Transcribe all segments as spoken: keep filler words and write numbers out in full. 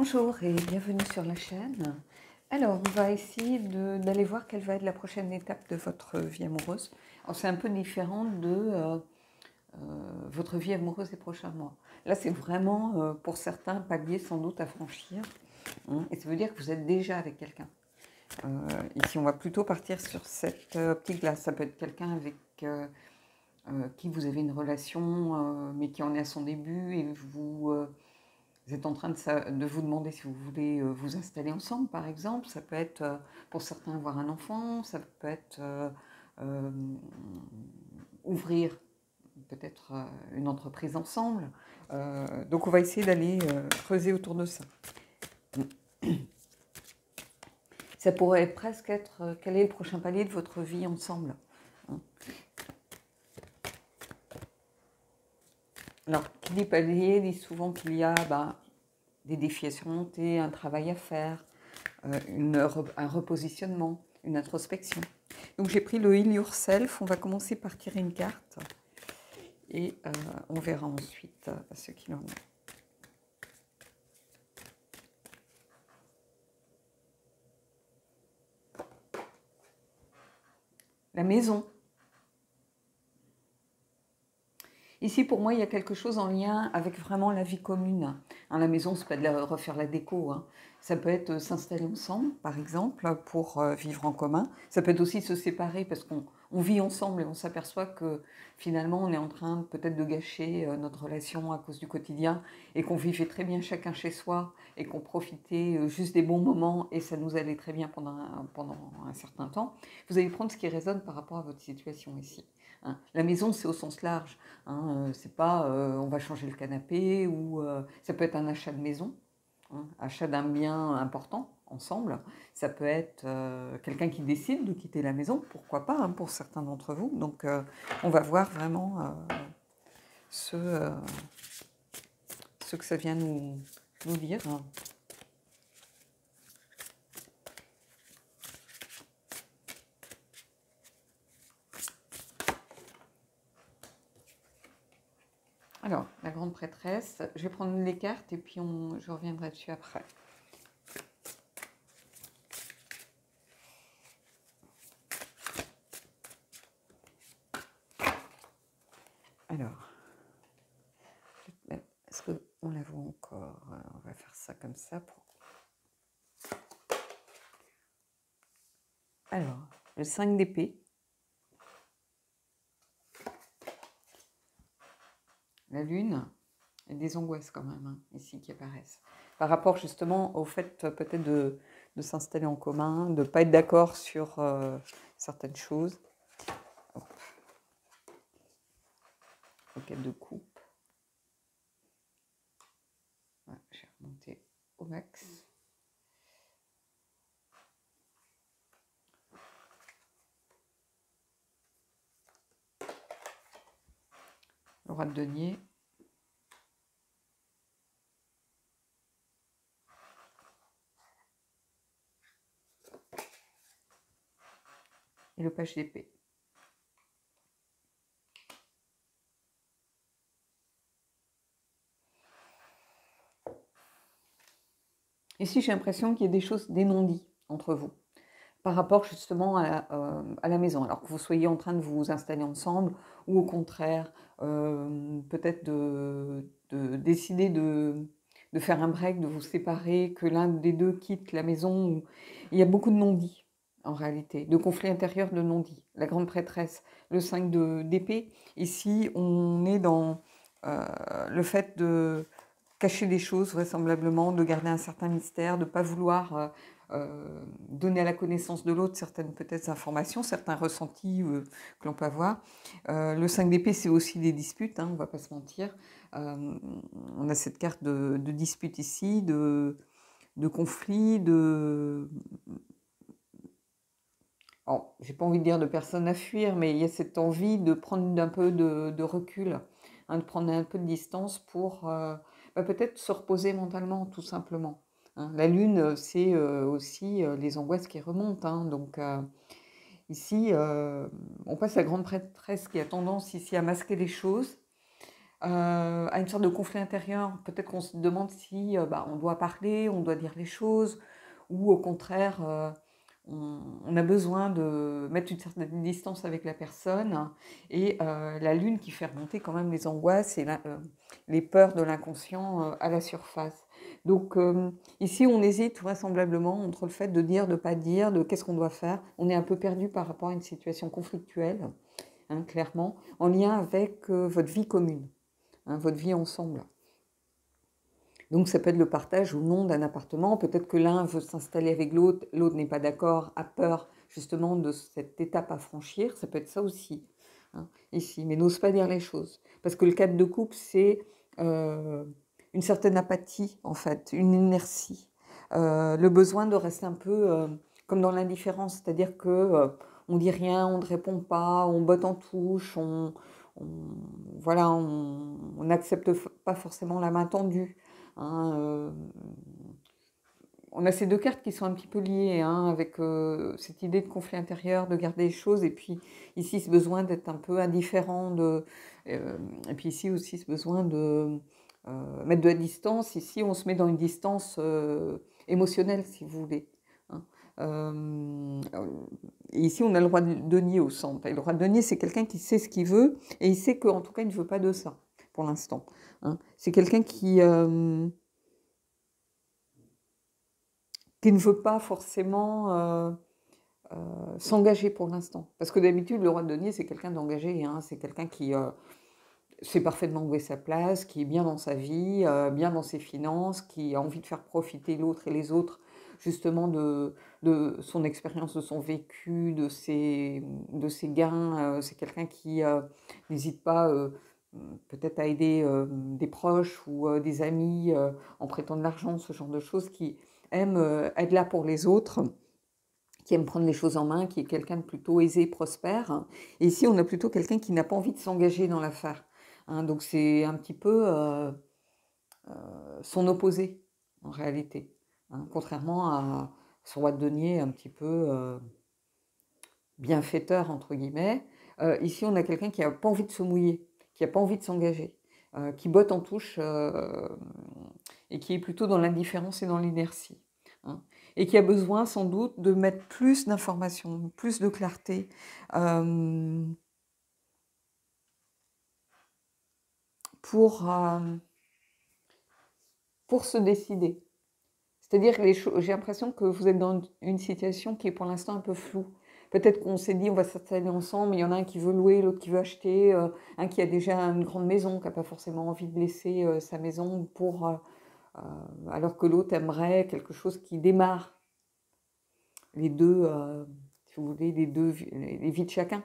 Bonjour et bienvenue sur la chaîne. Alors, on va essayer d'aller voir quelle va être la prochaine étape de votre vie amoureuse. C'est un peu différent de euh, euh, votre vie amoureuse des prochains mois. Là, c'est vraiment, euh, pour certains, un palier sans doute à franchir. Hein, et ça veut dire que vous êtes déjà avec quelqu'un. Euh, ici, on va plutôt partir sur cette optique-là. Euh, ça peut être quelqu'un avec euh, euh, qui vous avez une relation, euh, mais qui en est à son début et vous... Euh, Vous êtes en train de, de vous demander si vous voulez vous installer ensemble, par exemple. Ça peut être, pour certains, avoir un enfant. Ça peut être euh, euh, ouvrir peut-être une entreprise ensemble. Euh, donc, on va essayer d'aller euh, creuser autour de ça. Ça pourrait presque être quel est le prochain palier de votre vie ensemble. Alors, qui dit palier dit souvent qu'il y a bah, des défis à surmonter, un travail à faire, euh, une, un repositionnement, une introspection. Donc, j'ai pris le Heal Yourself. On va commencer par tirer une carte et euh, on verra ensuite euh, ce qu'il en est. La maison. Ici, pour moi, il y a quelque chose en lien avec vraiment la vie commune. Hein, la maison, ça peut être la, refaire la déco. Hein. Ça peut être euh, s'installer ensemble, par exemple, pour euh, vivre en commun. Ça peut être aussi se séparer parce qu'on on vit ensemble et on s'aperçoit que finalement, on est en train peut-être de gâcher euh, notre relation à cause du quotidien et qu'on vivait très bien chacun chez soi et qu'on profitait euh, juste des bons moments et ça nous allait très bien pendant un, pendant un certain temps. Vous allez prendre ce qui résonne par rapport à votre situation ici. Hein. La maison, c'est au sens large. Hein. C'est pas euh, on va changer le canapé ou euh, ça peut être un achat de maison, hein. Achat d'un bien important ensemble. Ça peut être euh, quelqu'un qui décide de quitter la maison, pourquoi pas, hein, pour certains d'entre vous. Donc, euh, on va voir vraiment euh, ce, euh, ce que ça vient nous, nous dire. Hein. Alors, la grande prêtresse, je vais prendre les cartes et puis on, je reviendrai dessus après. Alors, est-ce qu'on la voit encore? On va faire ça comme ça. Pour... Alors, le cinq d'épée. La lune, et des angoisses quand même, hein, ici, qui apparaissent. Par rapport justement au fait peut-être de, de s'installer en commun, de ne pas être d'accord sur euh, certaines choses. Au cas de coupe. Voilà, j'ai remonté au max. Le roi de denier. Et le page d'épée. Ici, j'ai l'impression qu'il y a des choses, des non-dits entre vous. Par rapport justement à la, euh, à la maison, alors que vous soyez en train de vous installer ensemble ou au contraire, euh, peut-être de, de décider de, de faire un break, de vous séparer, que l'un des deux quitte la maison. Il y a beaucoup de non-dits en réalité, de conflits intérieurs, de non-dits. La grande prêtresse, le cinq d'épée, ici on est dans euh, le fait de cacher des choses vraisemblablement, de garder un certain mystère, de ne pas vouloir... Euh, Euh, donner à la connaissance de l'autre certaines peut-être informations, certains ressentis euh, que l'on peut avoir. Euh, le cinq d'épée, c'est aussi des disputes, hein, on ne va pas se mentir. Euh, on a cette carte de, de dispute ici, de, de conflit, de... Alors, j'ai pas envie de dire de personne à fuir, mais il y a cette envie de prendre un peu de, de recul, hein, de prendre un peu de distance pour euh, bah, peut-être se reposer mentalement, tout simplement. La lune, c'est aussi les angoisses qui remontent. Hein. Donc euh, ici, euh, on passe à la grande prêtresse qui a tendance ici à masquer les choses, euh, à une sorte de conflit intérieur. Peut-être qu'on se demande si euh, bah, on doit parler, on doit dire les choses, ou au contraire, euh, on, on a besoin de mettre une certaine distance avec la personne. Et euh, la lune qui fait remonter quand même les angoisses et la, euh, les peurs de l'inconscient euh, à la surface. Donc euh, ici, on hésite vraisemblablement entre le fait de dire, de ne pas dire, de qu'est-ce qu'on doit faire. On est un peu perdu par rapport à une situation conflictuelle, hein, clairement, en lien avec euh, votre vie commune, hein, votre vie ensemble. Donc ça peut être le partage ou non d'un appartement. Peut-être que l'un veut s'installer avec l'autre, l'autre n'est pas d'accord, a peur justement de cette étape à franchir. Ça peut être ça aussi, hein, ici, mais n'ose pas dire les choses. Parce que le cadre de couple, c'est... Euh, une certaine apathie, en fait, une inertie. Euh, le besoin de rester un peu euh, comme dans l'indifférence, c'est-à-dire qu'on euh, ne dit rien, on ne répond pas, on botte en touche, on voilà, on n'accepte pas forcément la main tendue. Hein, euh, on a ces deux cartes qui sont un petit peu liées, hein, avec euh, cette idée de conflit intérieur, de garder les choses, et puis ici ce besoin d'être un peu indifférent, de, euh, et puis ici aussi ce besoin de... Euh, mettre de la distance. Ici, on se met dans une distance euh, émotionnelle, si vous voulez. Hein. Euh, et ici, on a le roi de denier au centre. Et le roi de denier, c'est quelqu'un qui sait ce qu'il veut, et il sait qu'en tout cas, il ne veut pas de ça, pour l'instant. Hein. C'est quelqu'un qui, euh, qui ne veut pas forcément euh, euh, s'engager pour l'instant. Parce que d'habitude, le roi de denier, c'est quelqu'un d'engagé, hein. C'est quelqu'un qui... Euh, sait parfaitement où est sa place, qui est bien dans sa vie, euh, bien dans ses finances, qui a envie de faire profiter l'autre et les autres justement de, de son expérience, de son vécu, de ses, de ses gains. Euh, c'est quelqu'un qui euh, n'hésite pas euh, peut-être à aider euh, des proches ou euh, des amis euh, en prêtant de l'argent, ce genre de choses, qui aime euh, être là pour les autres, qui aime prendre les choses en main, qui est quelqu'un de plutôt aisé, prospère. Et ici, on a plutôt quelqu'un qui n'a pas envie de s'engager dans l'affaire. Hein, donc c'est un petit peu euh, euh, son opposé, en réalité. Hein, contrairement à son roi de denier un petit peu euh, bienfaiteur, entre guillemets. Euh, ici, on a quelqu'un qui n'a pas envie de se mouiller, qui n'a pas envie de s'engager, euh, qui botte en touche euh, et qui est plutôt dans l'indifférence et dans l'inertie. Hein, et qui a besoin, sans doute, de mettre plus d'informations, plus de clarté, euh, Pour, euh, pour se décider. C'est-à-dire que j'ai l'impression que vous êtes dans une situation qui est pour l'instant un peu floue. Peut-être qu'on s'est dit on va s'installer ensemble, mais il y en a un qui veut louer, l'autre qui veut acheter, euh, un qui a déjà une grande maison, qui n'a pas forcément envie de laisser euh, sa maison, pour, euh, euh, alors que l'autre aimerait quelque chose qui démarre. Les deux, euh, si vous voulez, les deux, les vies de chacun.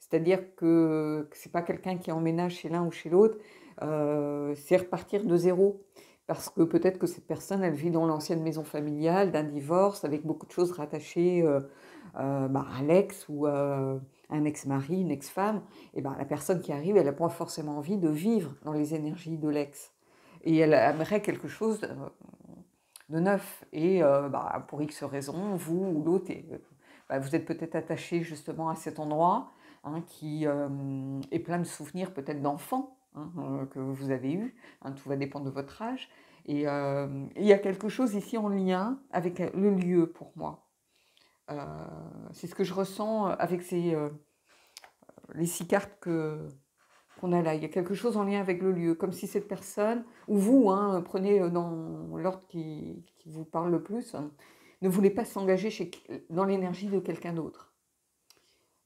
C'est-à-dire que ce n'est pas quelqu'un qui emménage chez l'un ou chez l'autre, euh, c'est repartir de zéro. Parce que peut-être que cette personne, elle vit dans l'ancienne maison familiale, d'un divorce, avec beaucoup de choses rattachées euh, euh, bah, à l'ex ou euh, un ex-mari, une ex-femme. Et bah, la personne qui arrive, elle n'a pas forcément envie de vivre dans les énergies de l'ex. Et elle aimerait quelque chose de, de neuf. Et euh, bah, pour X raisons, vous ou l'autre, bah, vous êtes peut-être attaché justement à cet endroit. Hein, qui euh, est plein de souvenirs peut-être d'enfants, hein, euh, que vous avez eus, hein, tout va dépendre de votre âge. Et il euh, y a quelque chose ici en lien avec le lieu pour moi. Euh, c'est ce que je ressens avec ces, euh, les six cartes que, qu'on a là. Il y a quelque chose en lien avec le lieu, comme si cette personne, ou vous, hein, prenez dans l'ordre qui, qui vous parle le plus, hein, ne voulait pas s'engager chez, dans l'énergie de quelqu'un d'autre.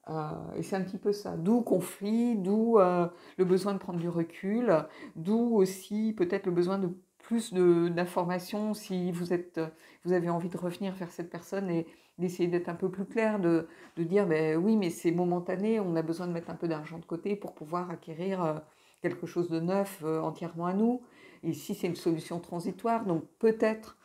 Euh, et c'est un petit peu ça, d'où conflit, d'où euh, le besoin de prendre du recul, d'où aussi peut-être le besoin de plus d'informations si vous, êtes, vous avez envie de revenir vers cette personne et d'essayer d'être un peu plus clair, de, de dire ben, oui mais c'est momentané, on a besoin de mettre un peu d'argent de côté pour pouvoir acquérir euh, quelque chose de neuf euh, entièrement à nous. Et si c'est une solution transitoire, donc peut-être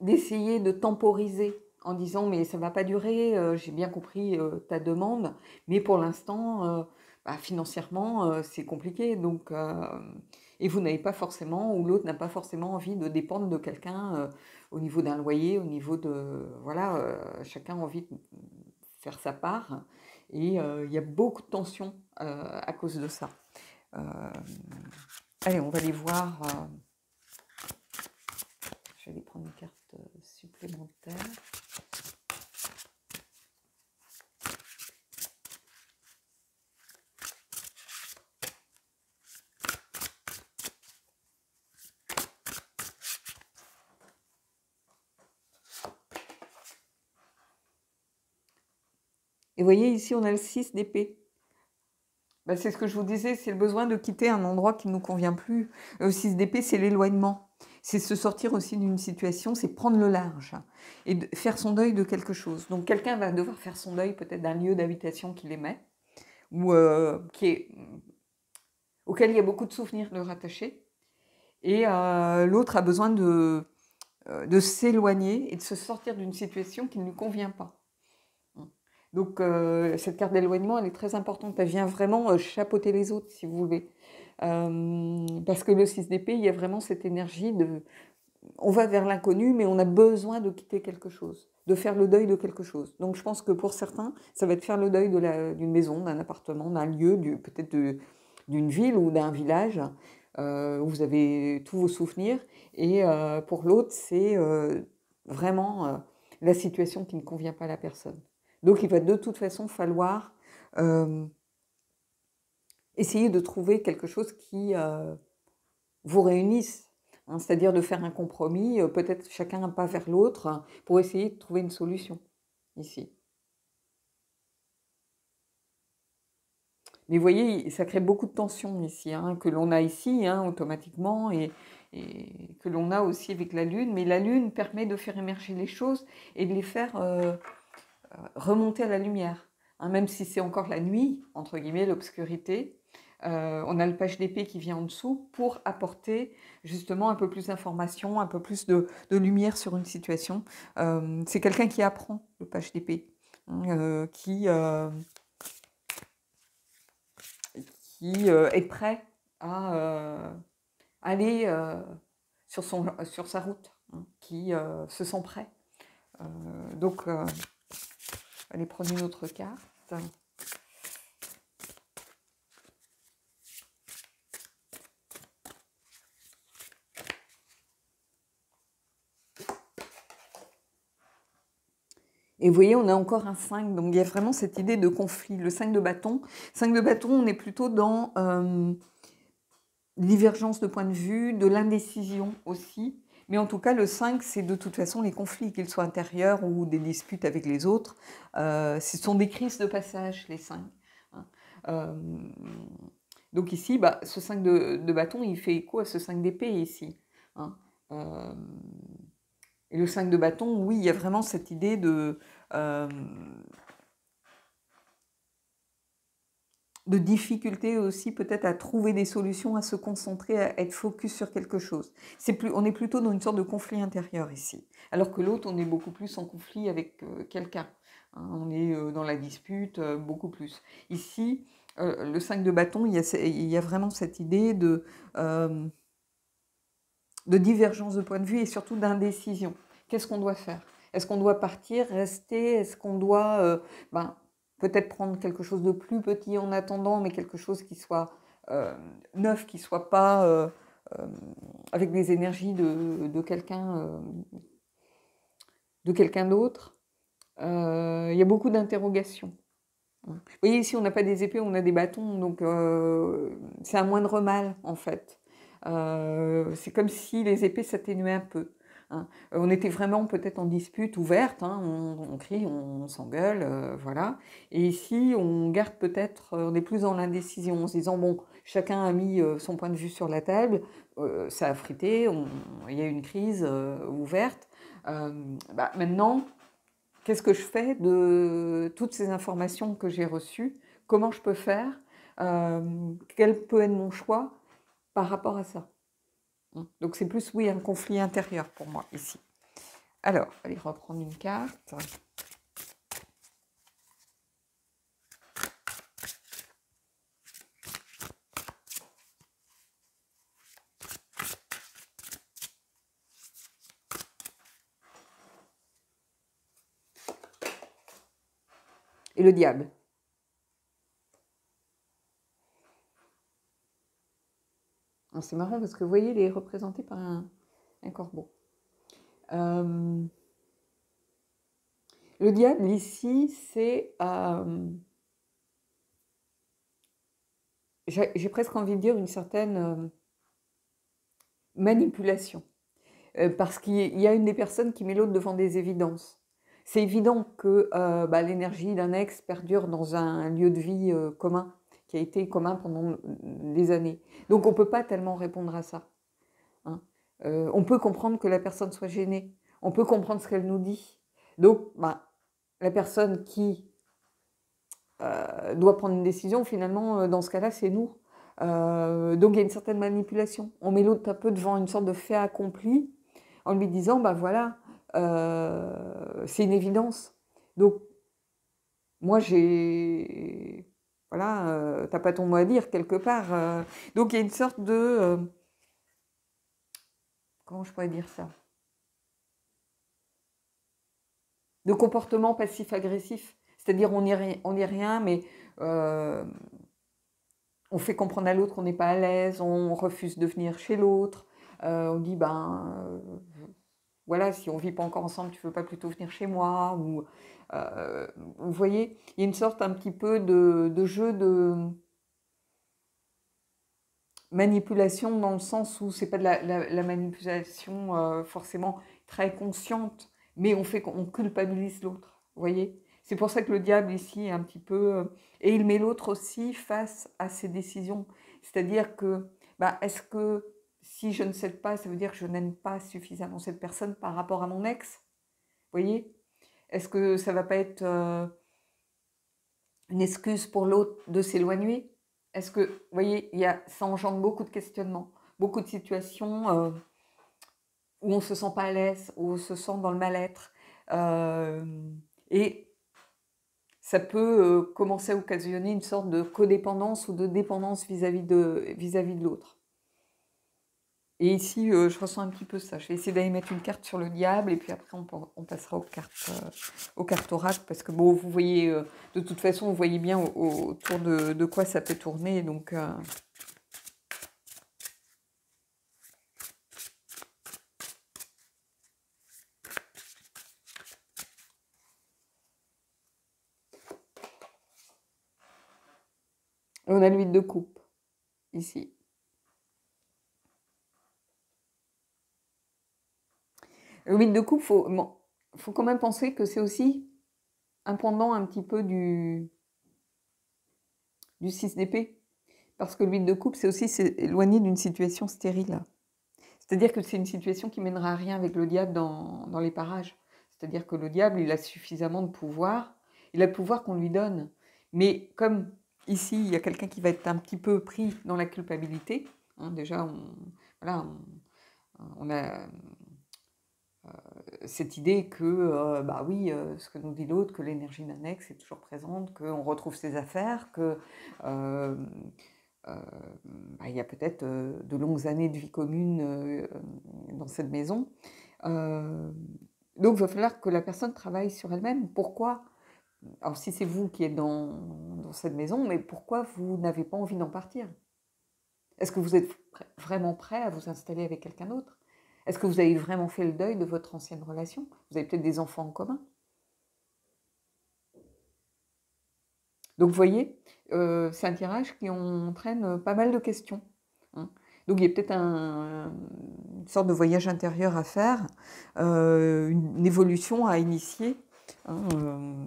d'essayer de temporiser, en disant « mais ça ne va pas durer, euh, j'ai bien compris euh, ta demande, mais pour l'instant, euh, bah, financièrement, euh, c'est compliqué. » donc euh, et vous n'avez pas forcément, ou l'autre n'a pas forcément envie de dépendre de quelqu'un euh, au niveau d'un loyer, au niveau de... Voilà, euh, chacun a envie de faire sa part. Et euh, il y a beaucoup de tensions euh, à cause de ça. Euh, allez, on va les voir. Euh... Je vais aller prendre une carte supplémentaire. Et vous voyez, ici, on a le six d'épée. Ben, c'est ce que je vous disais, c'est le besoin de quitter un endroit qui ne nous convient plus. Le six d'épée, c'est l'éloignement. C'est se sortir aussi d'une situation, c'est prendre le large et de faire son deuil de quelque chose. Donc, quelqu'un va devoir faire son deuil peut-être d'un lieu d'habitation qu'il aimait ou euh, qui est, auquel il y a beaucoup de souvenirs de rattacher. Et euh, l'autre a besoin de, de s'éloigner et de se sortir d'une situation qui ne lui convient pas. Donc, euh, cette carte d'éloignement, elle est très importante. Elle vient vraiment euh, chapeauter les autres, si vous voulez. Euh, parce que le six d'épée, il y a vraiment cette énergie de... On va vers l'inconnu, mais on a besoin de quitter quelque chose, de faire le deuil de quelque chose. Donc, je pense que pour certains, ça va être faire le deuil de la, d'une maison, d'un appartement, d'un lieu, du, peut-être d'une ville ou d'un village, euh, où vous avez tous vos souvenirs. Et euh, pour l'autre, c'est euh, vraiment euh, la situation qui ne convient pas à la personne. Donc, il va de toute façon falloir euh, essayer de trouver quelque chose qui euh, vous réunisse, hein, c'est-à-dire de faire un compromis, euh, peut-être chacun un pas vers l'autre, hein, pour essayer de trouver une solution, ici. Mais vous voyez, ça crée beaucoup de tensions ici, hein, que l'on a ici, hein, automatiquement, et, et que l'on a aussi avec la Lune. Mais la Lune permet de faire émerger les choses et de les faire... Euh, remonter à la lumière, hein, même si c'est encore la nuit, entre guillemets, l'obscurité. Euh, on a le page d'épée qui vient en dessous pour apporter justement un peu plus d'informations, un peu plus de, de lumière sur une situation. Euh, c'est quelqu'un qui apprend le page d'épée, hein, euh, qui, euh, qui euh, est prêt à euh, aller euh, sur, son, sur sa route, hein, qui euh, se sent prêt. Euh, donc... Euh, Allez, prendre une autre carte. Et vous voyez, on a encore un cinq. Donc, il y a vraiment cette idée de conflit. Le cinq de bâton. cinq de bâton, on est plutôt dans euh, divergence de point de vue, de l'indécision aussi. Mais en tout cas, le cinq, c'est de toute façon les conflits, qu'ils soient intérieurs ou des disputes avec les autres. Euh, ce sont des crises de passage, les cinq. Hein. Euh, donc ici, bah, ce cinq de bâton, il fait écho à ce cinq d'épée ici. Hein. Euh, et le cinq de bâton, oui, il y a vraiment cette idée de, euh, de difficulté aussi peut-être à trouver des solutions, à se concentrer, à être focus sur quelque chose. C'est plus, on est plutôt dans une sorte de conflit intérieur ici, alors que l'autre, on est beaucoup plus en conflit avec euh, quelqu'un. Hein, on est euh, dans la dispute, euh, beaucoup plus. Ici, euh, le cinq de bâton, il y a, il y a vraiment cette idée de, euh, de divergence de point de vue et surtout d'indécision. Qu'est-ce qu'on doit faire? Est-ce qu'on doit partir, rester? Est-ce qu'on doit... Euh, ben, peut-être prendre quelque chose de plus petit en attendant, mais quelque chose qui soit euh, neuf, qui ne soit pas euh, euh, avec des énergies de, de quelqu'un euh, de quelqu'un d'autre. Euh, il y a beaucoup d'interrogations. Vous voyez, ici, on n'a pas des épées, on a des bâtons, donc euh, c'est un moindre mal, en fait. Euh, c'est comme si les épées s'atténuaient un peu. Hein. On était vraiment peut-être en dispute ouverte, hein. on, on crie, on, on s'engueule, euh, voilà. Et ici, on garde peut-être, euh, on est plus dans l'indécision, en se disant, bon, chacun a mis euh, son point de vue sur la table, euh, ça a frité, il y a une crise euh, ouverte. Euh, bah, maintenant, qu'est-ce que je fais de toutes ces informations que j'ai reçues? Comment je peux faire? euh, Quel peut être mon choix par rapport à ça? Donc, c'est plus, oui, un conflit intérieur pour moi, ici. Alors, allez reprendre une carte. Et le diable. C'est marrant parce que vous voyez, il est représenté par un, un corbeau. Euh, le diable ici, c'est... Euh, j'ai presque envie de dire une certaine euh, manipulation. Euh, parce qu'il y a une des personnes qui met l'autre devant des évidences. C'est évident que euh, bah, l'énergie d'un ex perdure dans un, un lieu de vie euh, commun, qui a été commun pendant des années. Donc on ne peut pas tellement répondre à ça. Hein. Euh, on peut comprendre que la personne soit gênée. On peut comprendre ce qu'elle nous dit. Donc bah, la personne qui euh, doit prendre une décision, finalement, dans ce cas-là, c'est nous. Euh, donc il y a une certaine manipulation. On met l'autre un peu devant une sorte de fait accompli, en lui disant, ben bah, voilà... Euh, c'est une évidence. Donc, moi, j'ai... Voilà, euh, t'as pas ton mot à dire, quelque part. Euh... Donc, il y a une sorte de... Euh... Comment je pourrais dire ça? De comportement passif-agressif. C'est-à-dire, on n'est rien, mais... Euh... On fait comprendre à l'autre qu'on n'est pas à l'aise, on refuse de venir chez l'autre. Euh, on dit, ben... Euh... Voilà, si on ne vit pas encore ensemble, tu ne veux pas plutôt venir chez moi ou, euh, vous voyez, il y a une sorte un petit peu de, de jeu de manipulation dans le sens où ce n'est pas de la, la, la manipulation euh, forcément très consciente, mais on, fait, on culpabilise l'autre, vous voyez. C'est pour ça que le diable ici est un petit peu... Euh, et il met l'autre aussi face à ses décisions. C'est-à-dire que, bah, est-ce que... Si je ne cède pas, ça veut dire que je n'aime pas suffisamment cette personne par rapport à mon ex. Vous voyez? Est-ce que ça ne va pas être euh, une excuse pour l'autre de s'éloigner? Est-ce que, vous voyez, y a, ça engendre beaucoup de questionnements, beaucoup de situations euh, où on ne se sent pas à l'aise, où on se sent dans le mal-être. Euh, et ça peut euh, commencer à occasionner une sorte de codépendance ou de dépendance vis-à-vis de, vis-à-vis de l'autre. Et ici, euh, je ressens un petit peu ça. Je vais essayer d'aller mettre une carte sur le diable et puis après, on, on passera aux cartes, euh, aux cartes oracles parce que, bon, vous voyez, euh, de toute façon, vous voyez bien au, au, autour de, de quoi ça peut tourner. Donc, euh... on a l'huile de coupe, ici. Le huit de coupe, il faut, bon, faut quand même penser que c'est aussi un pendant un petit peu du, du six d'épée. Parce que le huit de coupe, c'est aussi s'éloigner d'une situation stérile. C'est-à-dire que c'est une situation qui mènera à rien avec le diable dans, dans les parages. C'est-à-dire que le diable, il a suffisamment de pouvoir. Il a le pouvoir qu'on lui donne. Mais comme ici, il y a quelqu'un qui va être un petit peu pris dans la culpabilité. Hein, déjà, on, voilà, on, on a... cette idée que, euh, bah oui, euh, ce que nous dit l'autre, que l'énergie d'un ex est toujours présente, qu'on retrouve ses affaires, qu'il euh, euh, bah, y a peut-être euh, de longues années de vie commune euh, dans cette maison. Euh, donc, il va falloir que la personne travaille sur elle-même. Pourquoi? Alors, si c'est vous qui êtes dans, dans cette maison, mais pourquoi vous n'avez pas envie d'en partir? Est-ce que vous êtes pr- vraiment prêt à vous installer avec quelqu'un d'autre? Est-ce que vous avez vraiment fait le deuil de votre ancienne relation? Vous avez peut-être des enfants en commun. Donc, vous voyez, euh, c'est un tirage qui entraîne pas mal de questions. Hein. Donc, il y a peut-être un, une sorte de voyage intérieur à faire, euh, une évolution à initier, hein, euh,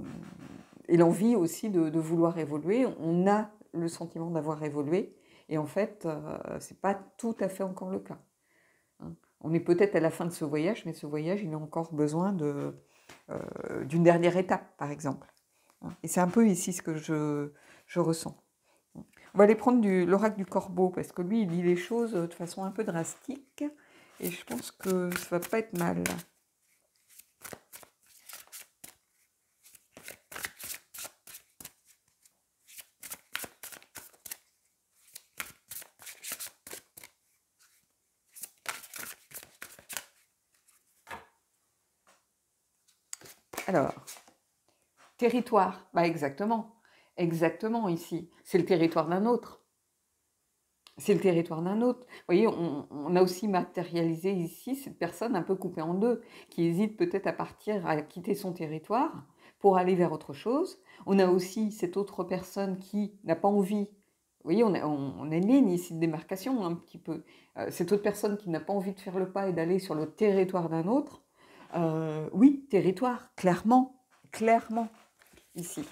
et l'envie aussi de, de vouloir évoluer. On a le sentiment d'avoir évolué, et en fait, euh, ce n'est pas tout à fait encore le cas. Hein. On est peut-être à la fin de ce voyage, mais ce voyage, il a encore besoin de, euh, d'une dernière étape, par exemple. Et c'est un peu ici ce que je, je ressens. On va aller prendre du, l'oracle du Corbeau, parce que lui, il dit les choses de façon un peu drastique, et je pense que ça ne va pas être mal. Alors, territoire, bah exactement, exactement ici, c'est le territoire d'un autre. c'est le territoire d'un autre. Vous voyez, on, on a aussi matérialisé ici cette personne un peu coupée en deux, qui hésite peut-être à partir, à quitter son territoire pour aller vers autre chose. On a aussi cette autre personne qui n'a pas envie. Vous voyez, on a, on, on a une ligne ici de démarcation un petit peu. Euh, cette autre personne qui n'a pas envie de faire le pas et d'aller sur le territoire d'un autre. Euh, oui, territoire, clairement, clairement, ici.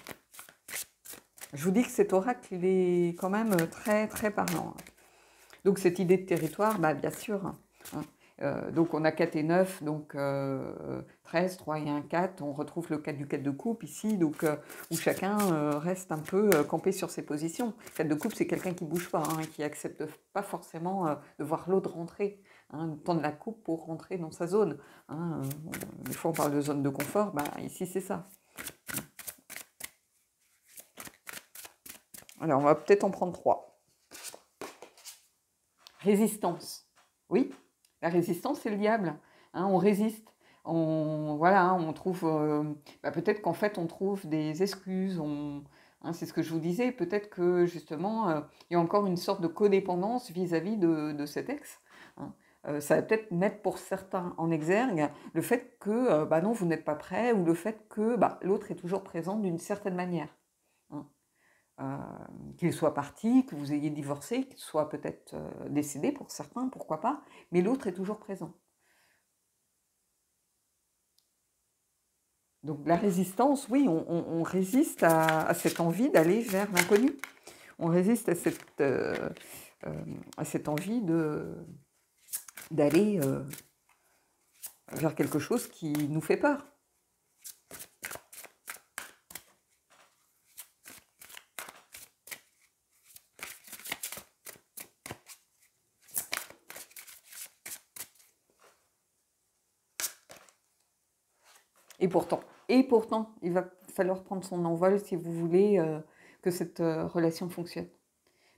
Je vous dis que cet oracle, il est quand même très, très parlant. Donc, cette idée de territoire, bah, bien sûr. Hein, euh, donc, on a quatre et neuf, donc euh, treize, trois et un, quatre. On retrouve le quatre du quatre de coupe ici, donc, euh, où chacun euh, reste un peu euh, campé sur ses positions. quatre de coupe, c'est quelqu'un qui ne bouge pas, hein, qui n'accepte pas forcément euh, de voir l'autre rentrer, hein, tendre la coupe pour rentrer dans sa zone. Hein, euh, des fois, on parle de zone de confort, bah, ici, c'est ça. Alors, on va peut-être en prendre trois. Résistance. Oui, la résistance, c'est le diable. Hein, on résiste. On, voilà, on trouve... Euh, bah peut-être qu'en fait, on trouve des excuses. On, hein, c'est ce que je vous disais. Peut-être que, justement, euh, il y a encore une sorte de codépendance vis-à-vis de, de cet ex. Hein. Euh, ça va peut-être mettre pour certains en exergue le fait que, euh, bah non, vous n'êtes pas prêt, ou le fait que bah, l'autre est toujours présent d'une certaine manière. Hein. Euh, qu'il soit parti, que vous ayez divorcé, qu'il soit peut-être euh, décédé pour certains, pourquoi pas, mais l'autre est toujours présent. Donc la résistance, oui, on, on, on résiste à, à cette envie d'aller vers l'inconnu. On résiste à cette, euh, euh, à cette envie de, d'aller euh, vers quelque chose qui nous fait peur. Et pourtant, et pourtant, il va falloir prendre son envol si vous voulez euh, que cette euh, relation fonctionne.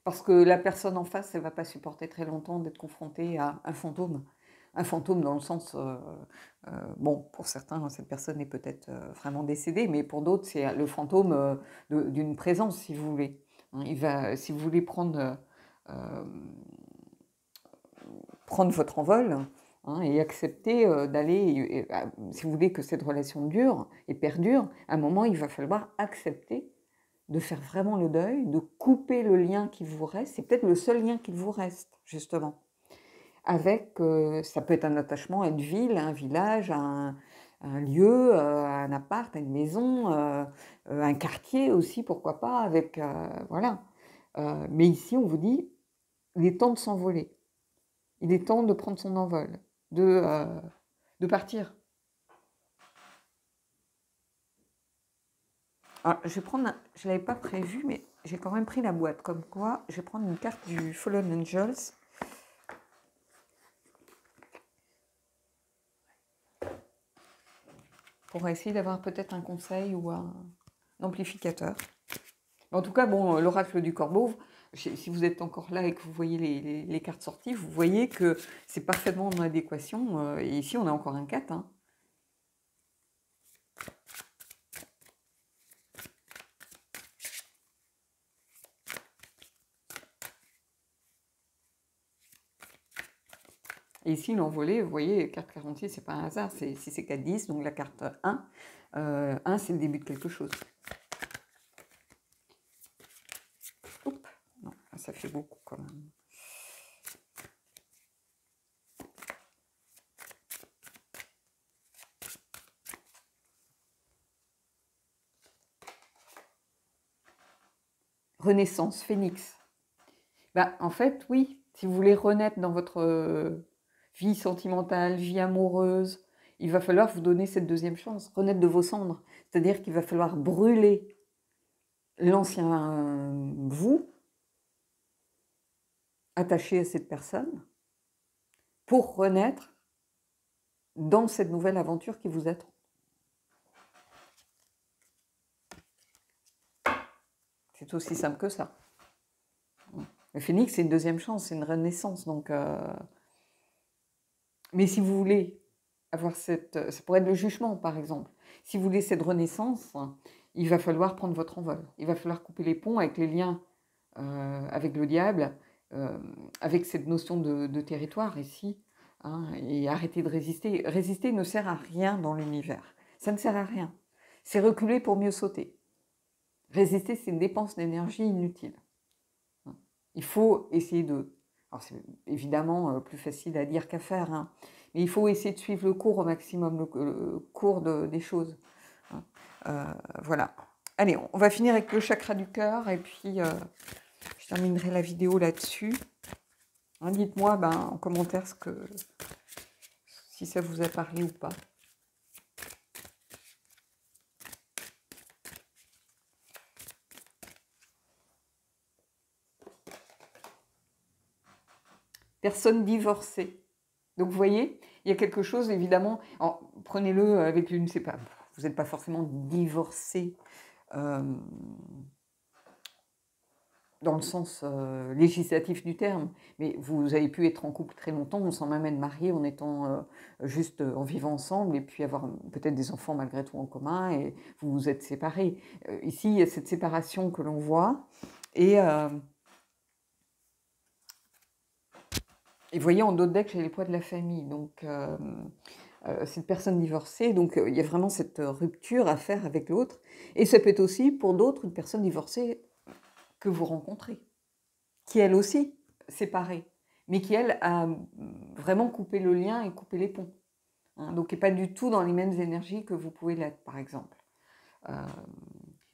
Parce que la personne en face, elle ne va pas supporter très longtemps d'être confrontée à un fantôme. Un fantôme dans le sens, euh, euh, bon, pour certains, cette personne est peut-être euh, vraiment décédée, mais pour d'autres, c'est le fantôme euh, d'une présence, si vous voulez. Il va, si vous voulez prendre, euh, prendre votre envol... Hein, et accepter euh, d'aller, euh, si vous voulez que cette relation dure et perdure, à un moment, il va falloir accepter de faire vraiment le deuil, de couper le lien qui vous reste, c'est peut-être le seul lien qui vous reste, justement. Avec, euh, ça peut être un attachement à une ville, à un village, à un, à un lieu, à un appart, à une maison, à un quartier aussi, pourquoi pas, avec, euh, voilà. Euh, mais ici, on vous dit, il est temps de s'envoler. Il est temps de prendre son envol. De, euh, de partir. Alors, je vais prendre, un, je ne l'avais pas prévu, mais j'ai quand même pris la boîte. Comme quoi, je vais prendre une carte du Fallen Angels. Pour essayer d'avoir peut-être un conseil ou un amplificateur. En tout cas, bon, l'oracle du Corbeau... Si vous êtes encore là et que vous voyez les, les, les cartes sorties, vous voyez que c'est parfaitement en adéquation. Et ici, on a encore un quatre. Hein. Et ici, l'envolée, vous voyez, carte quarante-six, c'est pas un hasard. Si c'est quatre dix, donc la carte un, euh, un, c'est le début de quelque chose. Ça fait beaucoup quand même. Renaissance, phénix. Bah, en fait, oui, si vous voulez renaître dans votre vie sentimentale, vie amoureuse, il va falloir vous donner cette deuxième chance, renaître de vos cendres. C'est-à-dire qu'il va falloir brûler l'ancien vous, attaché à cette personne, pour renaître dans cette nouvelle aventure qui vous attend. C'est aussi simple que ça. Le phénix, c'est une deuxième chance, c'est une renaissance. Donc, euh... mais si vous voulez avoir cette... Ça pourrait être le jugement, par exemple. Si vous voulez cette renaissance, il va falloir prendre votre envol. Il va falloir couper les ponts avec les liens euh, avec le diable, euh, avec cette notion de, de territoire ici, hein, et arrêter de résister. Résister ne sert à rien dans l'univers. Ça ne sert à rien. C'est reculer pour mieux sauter. Résister, c'est une dépense d'énergie inutile. Il faut essayer de... Alors c'est évidemment plus facile à dire qu'à faire, hein, mais il faut essayer de suivre le cours au maximum, le, le cours de, des choses. Euh, voilà. Allez, on va finir avec le chakra du cœur et puis euh, je terminerai la vidéo là-dessus. Hein, dites-moi ben, en commentaire ce que, si ça vous a parlé ou pas. Personne divorcée. Donc, vous voyez, il y a quelque chose, évidemment... Prenez-le avec une... C'est pas, vous n'êtes pas forcément divorcé euh, dans le sens euh, législatif du terme, mais vous avez pu être en couple très longtemps, on s'en même marié en étant euh, juste euh, en vivant ensemble, et puis avoir peut-être des enfants malgré tout en commun, et vous vous êtes séparés. Euh, ici, il y a cette séparation que l'on voit, et... Euh, Et vous voyez, en dos de deck, j'ai les poids de la famille. Donc, euh, euh, cette personne divorcée, donc euh, il y a vraiment cette rupture à faire avec l'autre. Et ça peut être aussi, pour d'autres, une personne divorcée que vous rencontrez, qui, elle aussi, séparée, mais qui, elle, a vraiment coupé le lien et coupé les ponts. Hein, donc, elle n'est pas du tout dans les mêmes énergies que vous pouvez l'être, par exemple. Euh,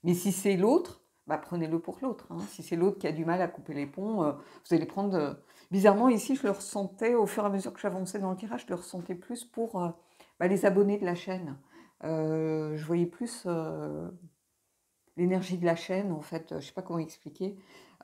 mais si c'est l'autre, bah, prenez-le pour l'autre. Hein. Si c'est l'autre qui a du mal à couper les ponts, euh, vous allez prendre... Euh, bizarrement, ici, je le ressentais, au fur et à mesure que j'avançais dans le tirage, je le ressentais plus pour euh, bah, les abonnés de la chaîne. Euh, je voyais plus euh, l'énergie de la chaîne, en fait. Je ne sais pas comment expliquer.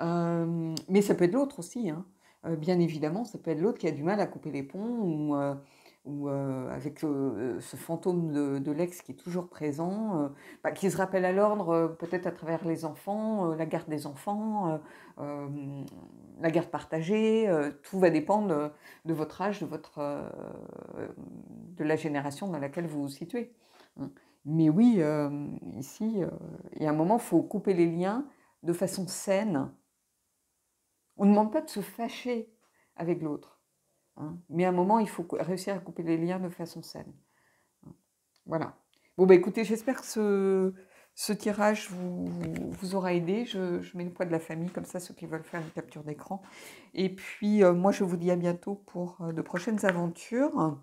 Euh, mais ça peut être l'autre aussi. Hein. Euh, bien évidemment, ça peut être l'autre qui a du mal à couper les ponts ou, euh, ou euh, avec euh, ce fantôme de, de l'ex qui est toujours présent, euh, bah, qui se rappelle à l'ordre, euh, peut-être à travers les enfants, euh, la garde des enfants... Euh, euh, la garde partagée, euh, tout va dépendre de, de votre âge, de, votre, euh, de la génération dans laquelle vous vous situez. Mais oui, euh, ici, euh, il y a un moment, il faut couper les liens de façon saine. On ne demande pas de se fâcher avec l'autre, hein, mais à un moment, il faut réussir à couper les liens de façon saine. Voilà. Bon, bah, écoutez, j'espère que ce... Ce tirage vous, vous aura aidé. Je, je mets le poids de la famille, comme ça, ceux qui veulent faire une capture d'écran. Et puis, euh, moi, je vous dis à bientôt pour euh, de prochaines aventures.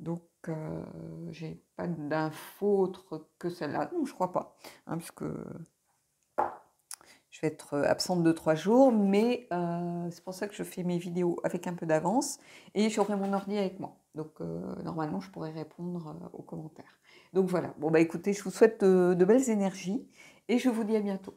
Donc, euh, j'ai pas d'infos autres que celle-là. Non, je crois pas, hein, puisque je vais être absente de trois jours. Mais euh, c'est pour ça que je fais mes vidéos avec un peu d'avance. Et j'aurai mon ordi avec moi. Donc, euh, normalement, je pourrai répondre euh, aux commentaires. Donc voilà, bon bah écoutez, je vous souhaite de, de belles énergies et je vous dis à bientôt.